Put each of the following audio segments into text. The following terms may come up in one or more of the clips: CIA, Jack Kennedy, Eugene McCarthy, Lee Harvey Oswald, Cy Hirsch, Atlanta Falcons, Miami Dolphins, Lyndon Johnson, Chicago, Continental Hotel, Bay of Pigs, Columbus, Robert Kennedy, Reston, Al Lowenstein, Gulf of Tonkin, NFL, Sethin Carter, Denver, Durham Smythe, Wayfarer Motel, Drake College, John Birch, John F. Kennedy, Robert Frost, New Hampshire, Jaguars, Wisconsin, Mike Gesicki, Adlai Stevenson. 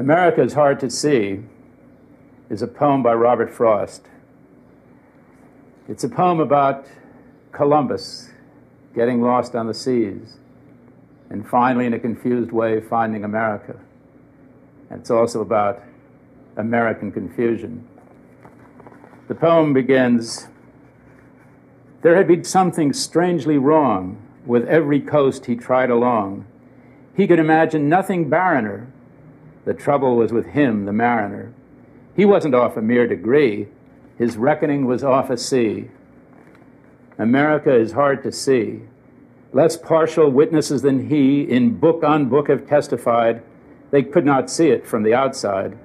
America's Hard to See is a poem by Robert Frost. It's a poem about Columbus getting lost on the seas and finally, in a confused way, finding America. And it's also about American confusion. The poem begins, "There had been something strangely wrong with every coast he tried along. He could imagine nothing barrener. The trouble was with him, the mariner. He wasn't off a mere degree. His reckoning was off a sea. America is hard to see. Less partial witnesses than he, in book on book, have testified. They could not see it from the outside,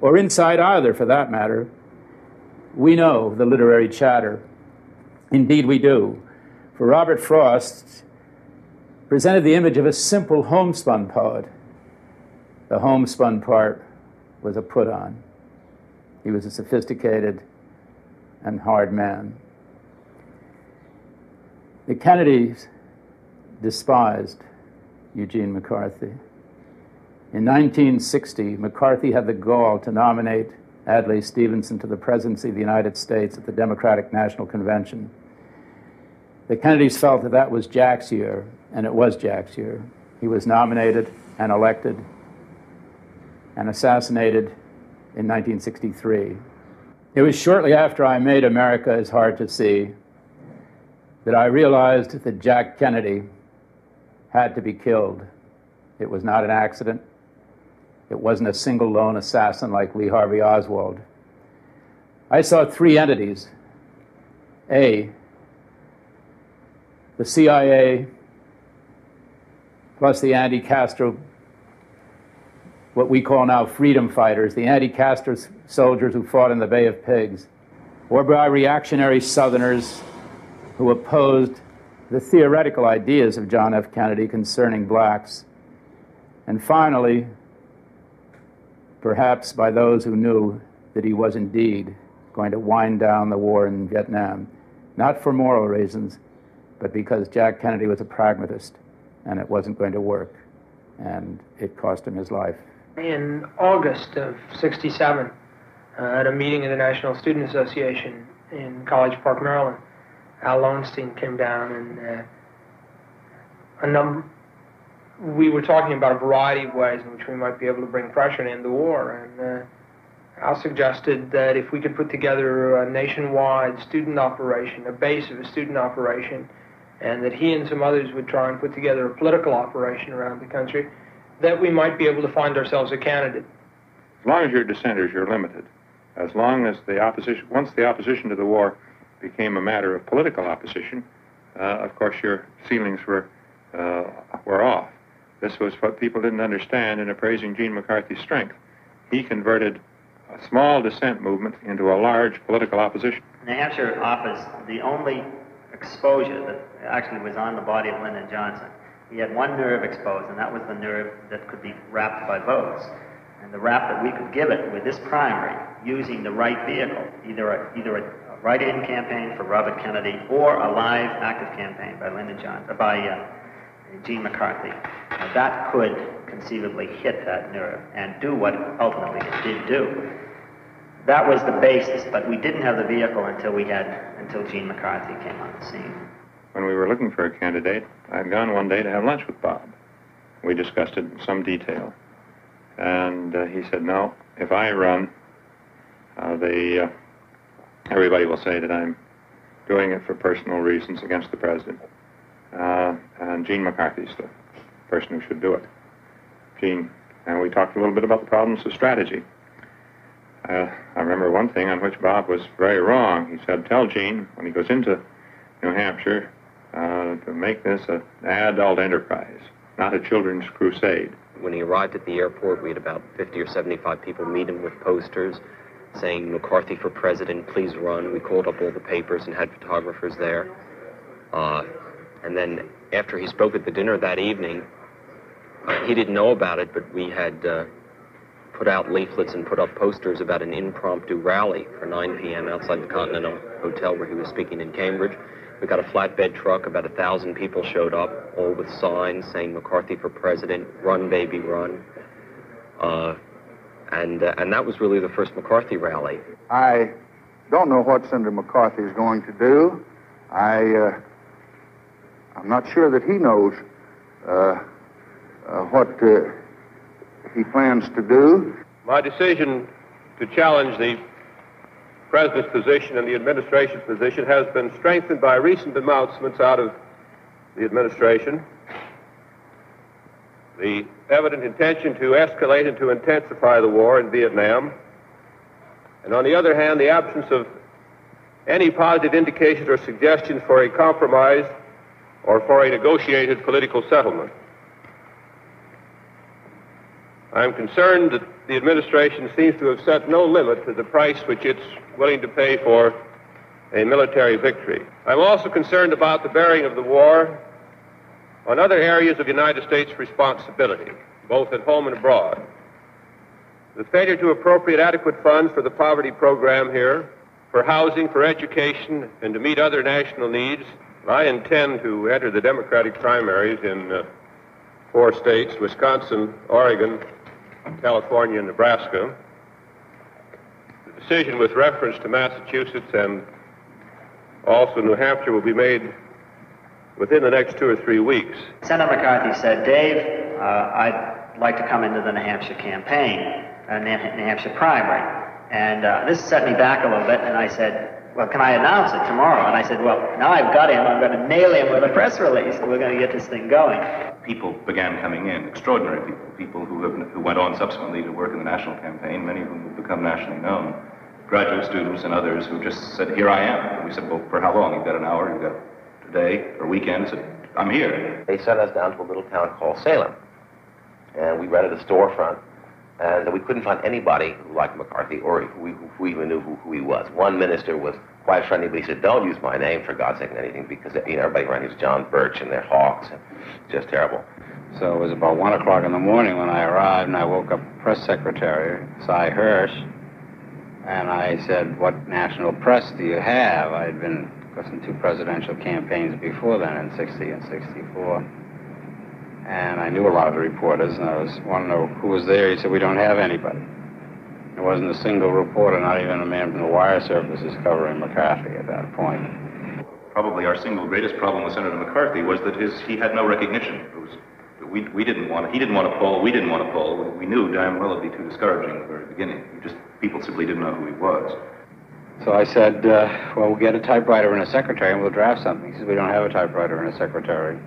or inside either, for that matter. We know the literary chatter. Indeed we do." For Robert Frost presented the image of a simple homespun poet. The homespun part was a put-on. He was a sophisticated and hard man. The Kennedys despised Eugene McCarthy. In 1960, McCarthy had the gall to nominate Adlai Stevenson to the presidency of the United States at the Democratic National Convention. The Kennedys felt that that was Jack's year, and it was Jack's year. He was nominated and elected and assassinated in 1963. It was shortly after I made America is Hard to See that I realized that Jack Kennedy had to be killed. It was not an accident. It wasn't a single lone assassin like Lee Harvey Oswald. I saw three entities. A, the CIA, plus the anti-Castro, what we call now freedom fighters, the anti-Castro soldiers who fought in the Bay of Pigs, or by reactionary Southerners who opposed the theoretical ideas of John F. Kennedy concerning blacks, and finally, perhaps by those who knew that he was indeed going to wind down the war in Vietnam, not for moral reasons, but because Jack Kennedy was a pragmatist, and it wasn't going to work, and it cost him his life. In August of '67, at a meeting of the National Student Association in College Park, Maryland, Al Lowenstein came down, and we were talking about a variety of ways in which we might be able to bring pressure and end the war. And Al suggested that if we could put together a nationwide student operation, a base of a student operation, and that he and some others would try and put together a political operation around the country, that we might be able to find ourselves a candidate. As long as you're dissenters, you're limited. As long as the opposition, once the opposition to the war became a matter of political opposition, of course your ceilings were off. This was what people didn't understand in appraising Gene McCarthy's strength. He converted a small dissent movement into a large political opposition. New Hampshire offers the only exposure that actually was on the body of Lyndon Johnson. He had one nerve exposed, and that was the nerve that could be wrapped by votes. And the wrap that we could give it with this primary, using the right vehicle, either a write-in campaign for Robert Kennedy or a live, active campaign by Lyndon Johnson, Gene McCarthy, that could conceivably hit that nerve and do what ultimately it did do. That was the basis, but we didn't have the vehicle until Gene McCarthy came on the scene. When we were looking for a candidate, I had gone one day to have lunch with Bob. We discussed it in some detail, and he said, "No, if I run, everybody will say that I'm doing it for personal reasons against the president. And Gene McCarthy's the person who should do it." Gene and we talked a little bit about the problems of strategy. I remember one thing on which Bob was very wrong. He said, "Tell Gene when he goes into New Hampshire to make this an adult enterprise, not a children's crusade." When he arrived at the airport, we had about 50 or 75 people meet him with posters saying, "McCarthy for president, please run." We called up all the papers and had photographers there. And then after he spoke at the dinner that evening, he didn't know about it, but we had put out leaflets and put up posters about an impromptu rally for 9 p.m. outside the Continental Hotel where he was speaking in Cambridge. We got a flatbed truck, about 1,000 people showed up, all with signs saying, "McCarthy for president, run baby run." And that was really the first McCarthy rally. I don't know what Senator McCarthy is going to do. I'm not sure that he knows what he plans to do. My decision to challenge the president's position and the administration's position has been strengthened by recent announcements out of the administration. The evident intention to escalate and to intensify the war in Vietnam, and on the other hand, the absence of any positive indications or suggestions for a compromise or for a negotiated political settlement. I am concerned that the administration seems to have set no limit to the price which it's willing to pay for a military victory. I'm also concerned about the bearing of the war on other areas of United States responsibility, both at home and abroad. The failure to appropriate adequate funds for the poverty program here, for housing, for education, and to meet other national needs. I intend to enter the Democratic primaries in 4 states, Wisconsin, Oregon, California, and Nebraska. The decision with reference to Massachusetts and also New Hampshire will be made within the next 2 or 3 weeks. Senator McCarthy said, Dave, I'd like to come into the New Hampshire campaign, New Hampshire primary. And this set me back a little bit, and I said, well, can I announce it tomorrow? And I said, well, now I've got him, I'm going to nail him with a press release, and we're going to get this thing going. People began coming in, extraordinary people, people who went on subsequently to work in the national campaign, many of whom have become nationally known, graduate students and others who just said, here I am. And we said, well, for how long? You've got an hour, you've got today or weekend. So I'm here. They sent us down to a little town called Salem, and we rented a storefront, and we couldn't find anybody who liked McCarthy or who even knew who he was. One minister was quite friendly, but he said, don't use my name for God's sake and anything, because you know, everybody around here was John Birch and their hawks, and just terrible. So it was about 1 o'clock in the morning when I arrived, and I woke up press secretary, Cy Hirsch, and I said, what national press do you have? I had been, of course, in 2 presidential campaigns before then, in 60 and 64. And I knew a lot of the reporters, and I was wanting to know who was there. He said, we don't have anybody. There wasn't a single reporter, not even a man from the wire services covering McCarthy at that point. Probably our single greatest problem with Senator McCarthy was that he had no recognition. It was, he didn't want to poll, we didn't want to poll. We knew damn well it'd be too discouraging at the very beginning. People simply didn't know who he was. So I said, well, we'll get a typewriter and a secretary, and we'll draft something. He says, we don't have a typewriter and a secretary.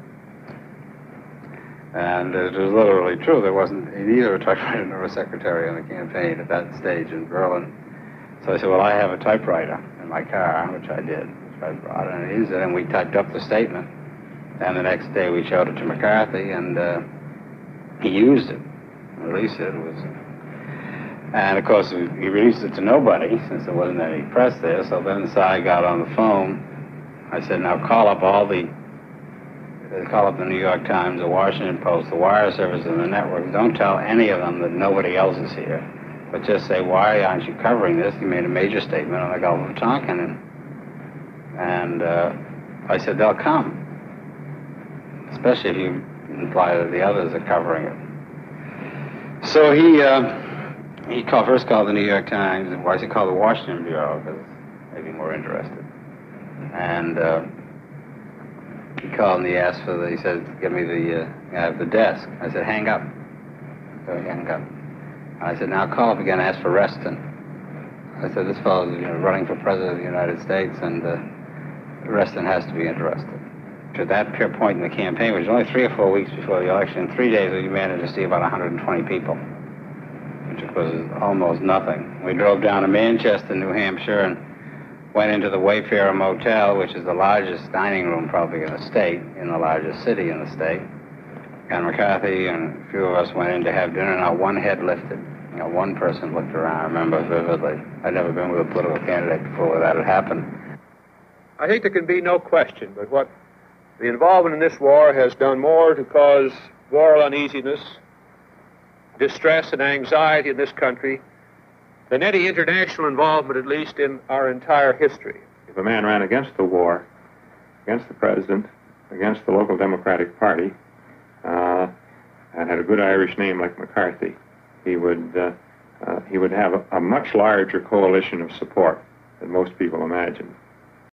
And it was literally true. There wasn't either a typewriter nor a secretary on the campaign at that stage in Berlin. So I said, well, I have a typewriter in my car, which I did. So I brought it and used it, and we typed up the statement. And the next day we showed it to McCarthy, and he used it, released it. And of course, he released it to nobody, since there wasn't any press there. So then Cy got on the phone. I said, now call up the New York Times, the Washington Post, the wire service, and the network. Don't tell any of them that nobody else is here, but just say, why aren't you covering this? You made a major statement on the Gulf of Tonkin. And I said, they'll come, especially if you imply that the others are covering it. So he first called the New York Times, and why he called the Washington Bureau, because they'd be more interested. And he called and he asked for the, he said, give me the guy at the desk. I said, hang up. So he hung up. I said, now call up again and ask for Reston. I said, this fellow's running for president of the United States, and Reston has to be interested. At that point in the campaign, which was only 3 or 4 weeks before the election, in 3 days we managed to see about 120 people, which was almost nothing. We drove down to Manchester, New Hampshire, and went into the Wayfarer Motel, which is the largest dining room probably in the state, in the largest city in the state. And McCarthy and a few of us went in to have dinner, and not one head lifted. Not one person looked around. I remember vividly. I'd never been with a political candidate before where that had happened. I think there can be no question but what the involvement in this war has done more to cause moral uneasiness, distress, and anxiety in this country than any international involvement, at least in our entire history. If a man ran against the war, against the president, against the local Democratic Party, and had a good Irish name like McCarthy, he would he would have a much larger coalition of support than most people imagined.